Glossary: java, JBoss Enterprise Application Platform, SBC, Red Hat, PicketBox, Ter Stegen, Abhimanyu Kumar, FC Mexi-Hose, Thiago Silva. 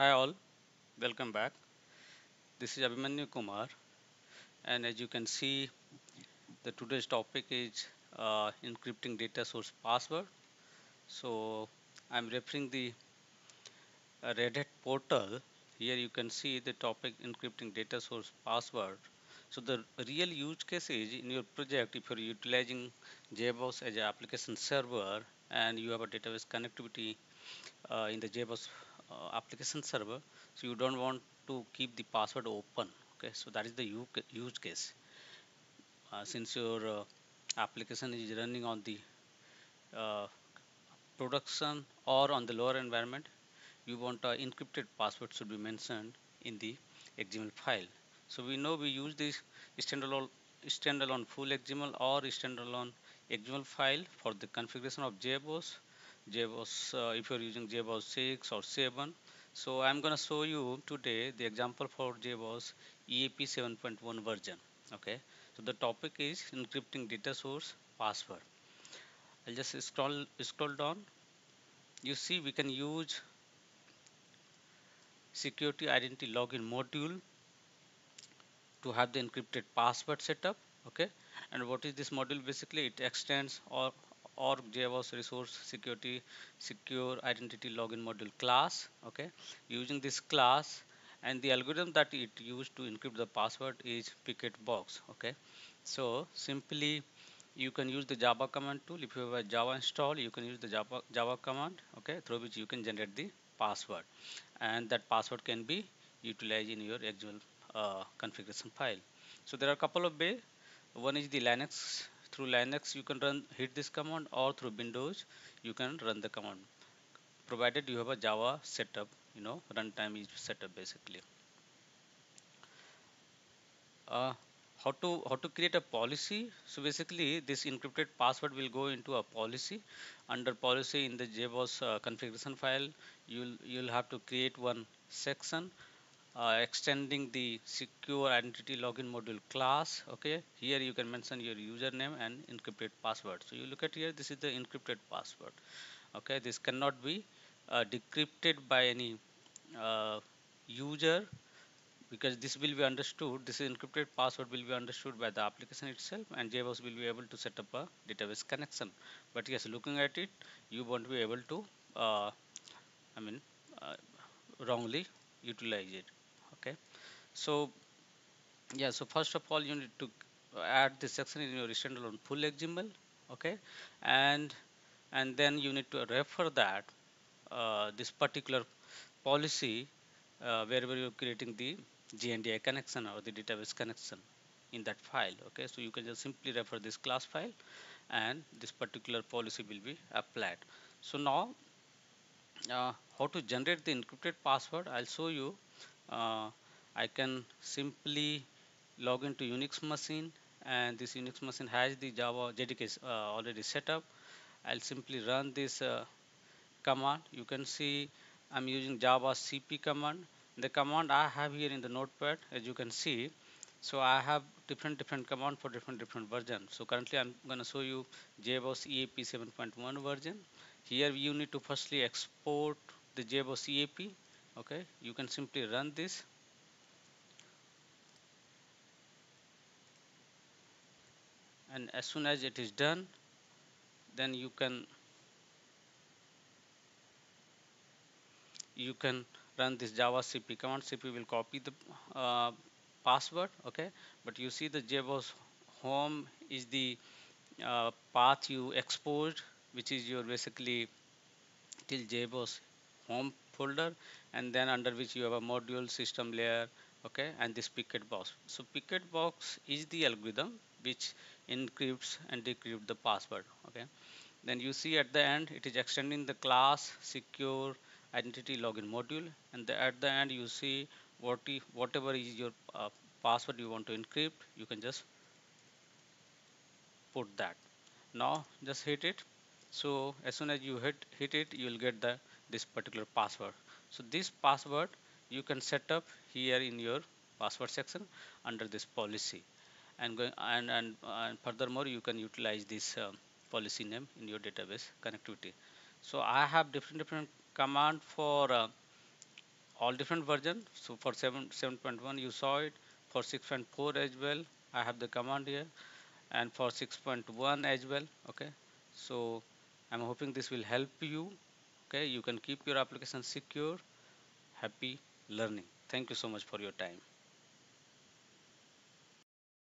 Hi all, welcome back. This is Abhimanyu Kumar, and as you can see, the today's topic is encrypting data source password. So I'm referring the Red Hat portal. Here you can see the topic encrypting data source password. So the real use case is in your project if you're utilizing JBoss as an application server and you have a database connectivity in the JBoss application server, so you don't want to keep the password open. Okay, so that is the use case. Since your application is running on the production or on the lower environment, you want an encrypted password should be mentioned in the XML file. So we know we use this standalone full XML or standalone XML file for the configuration of JBoss. If you are using JBoss 6 or 7, so I'm going to show you today the example for JBoss EAP 7.1 version. Okay, so the topic is encrypting data source password. I'll just scroll down. You see we can use security identity login module to have the encrypted password setup. Okay, and what is this module? Basically it extends or JBoss resource security secure identity login module class. Okay, using this class and the algorithm that it used to encrypt the password is PicketBox. Okay, so simply you can use the Java command tool. If you have a Java install, you can use the Java command, okay, through which you can generate the password, and that password can be utilized in your XML configuration file. So there are a couple of ways. One is the Linux. Through Linux you can hit this command, or through Windows you can run the command, provided you have a Java setup, you know, runtime is set up basically. How to create a policy? So basically this encrypted password will go into a policy. Under policy in the JBoss configuration file you'll have to create one section extending the secure identity login module class. Okay, here you can mention your username and encrypted password. So you look at here, this is the encrypted password. Okay, this cannot be decrypted by any user, because this will be understood, this encrypted password will be understood by the application itself, and JBoss will be able to set up a database connection. But yes, looking at it, you won't be able to wrongly utilize it. Okay, so yeah, so first of all you need to add this section in your standalone full XML. Okay, and then you need to refer that this particular policy wherever you're creating the GNDI connection or the database connection in that file. Okay, so you can just simply refer this class file and this particular policy will be applied. So now how to generate the encrypted password, I'll show you. I can simply log into Unix machine, and this Unix machine has the Java JDK already set up. I'll simply run this command. You can see I'm using Java cp command. The command I have here in the notepad, as you can see, so I have different command for different version. So currently I'm going to show you JBoss EAP 7.1 version. Here you need to firstly export the JBoss EAP. Okay, you can simply run this. And as soon as it is done, then you can run this Java cp command. Cp will copy the password. Okay, but you see the JBoss home is the path you exposed, which is your basically till JBoss home folder, and then under which you have a module system layer. Okay, and this PicketBox. So PicketBox is the algorithm which encrypts and decrypts the password. Okay, then you see at the end it is extending the class secure identity login module, and at the end you see whatever is your password you want to encrypt, you can just put that. Now just hit it. So as soon as you hit it, you will get this particular password. So this password you can set up here in your password section under this policy, and furthermore you can utilize this policy name in your database connectivity. So I have different command for all different versions. So for 7.1 you saw it, for 6.4 as well I have the command here, and for 6.1 as well. Okay, so I'm hoping this will help you. Okay, you can keep your application secure. Happy learning. Thank you so much for your time.